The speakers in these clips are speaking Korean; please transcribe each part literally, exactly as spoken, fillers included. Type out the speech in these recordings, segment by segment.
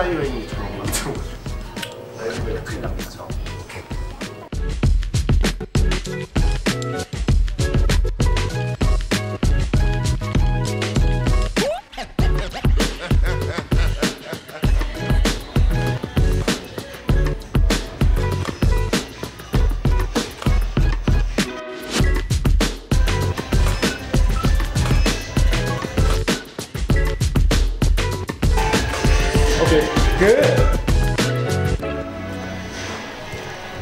흡사 여행이 잘못 만든 거죠. 여행이 큰일 났겠죠. 오케이, 굿!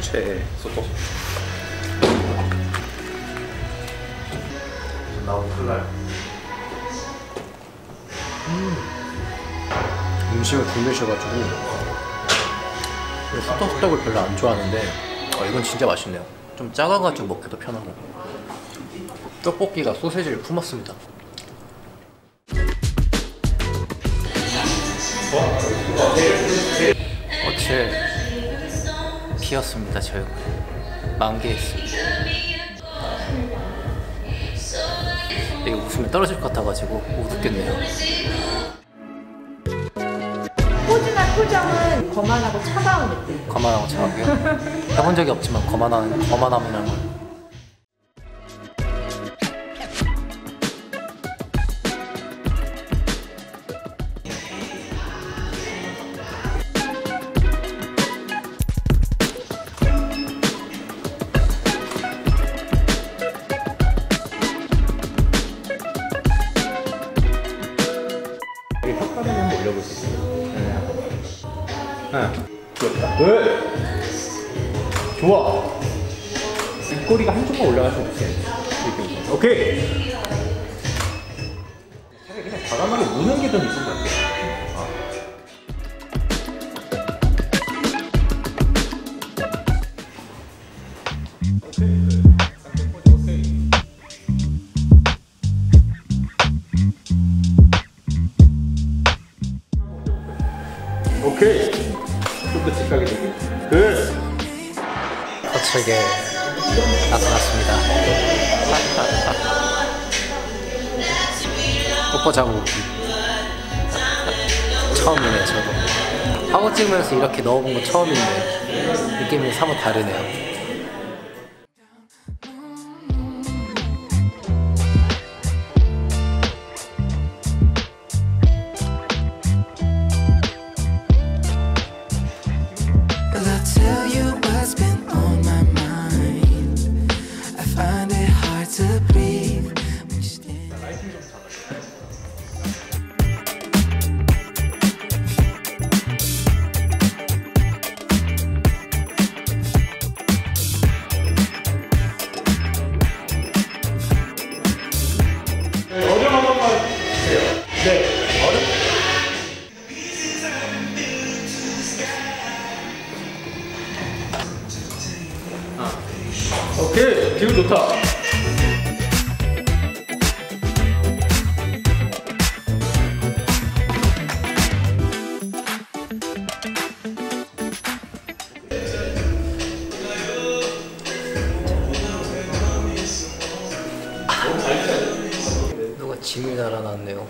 최애, 소떡. 나오면 큰일 나요. 음식을 굴리셔가지고 소떡소떡을 별로 안 좋아하는데 어, 이건 진짜 맛있네요. 좀 작아가지고 먹기도 편하고 떡볶이가 소세지를 품었습니다. 꽃을 피웠습니다. 저 얼굴에 만개했습니다. 이게 웃으면 떨어질 것 같아가지고 못 웃겠네요. 포즈나 표정은 거만하고 차가운 느낌. 거만하고 차갑고요? 해본 적이 없지만 거만한, 거만함이라는 걸. 올려볼 수 있어요. 하나, 귀엽다. 둘, 좋아. 입꼬리가 한쪽만 올라가시면 좋겠어요. 오케이. 차라리 그냥 과감하게 무는 게 더 있을 것 같아요. 오케이! 좀 더 직하게 되게 그 거칠게 나타났습니다. 뽀뽀 자국이 처음이네요. 저도 화보 찍으면서 이렇게 넣어본 건 처음인데 느낌이 사뭇 다르네요. 오케이, 기분 좋다. 누가 짐이 날아났네요.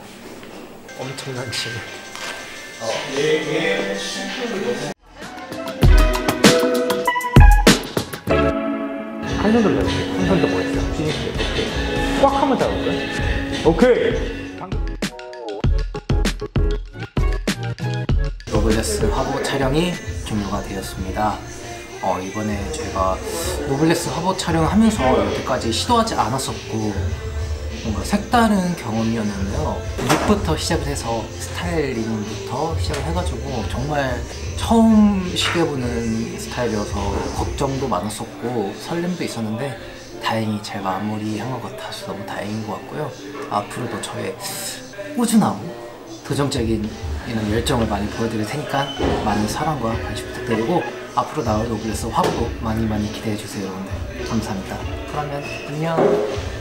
엄청난 짐. 어. 예, 예. 한 손 돌려볼게. 한 손 더 보였어. 피니쉬. 오케이. 꽉 한번 잡아볼까요? 오케이. 노블레스 화보 촬영이 종료가 되었습니다. 어, 이번에 저희가 노블레스 화보 촬영하면서 여태까지 시도하지 않았었고 뭔가 색다른 경험이었는데요. 룩부터 시작해서 스타일링부터 시작을 해가지고 정말 처음 시도해보는 스타일이어서 걱정도 많았었고 설렘도 있었는데 다행히 잘 마무리한 것 같아서 너무 다행인 것 같고요. 앞으로도 저의 꾸준하고 도전적인 이런 열정을 많이 보여드릴 테니까 많은 사랑과 관심 부탁드리고 앞으로 나올 노블레스 화보도 많이 많이 기대해주세요 여러분들. 감사합니다. 그러면 안녕.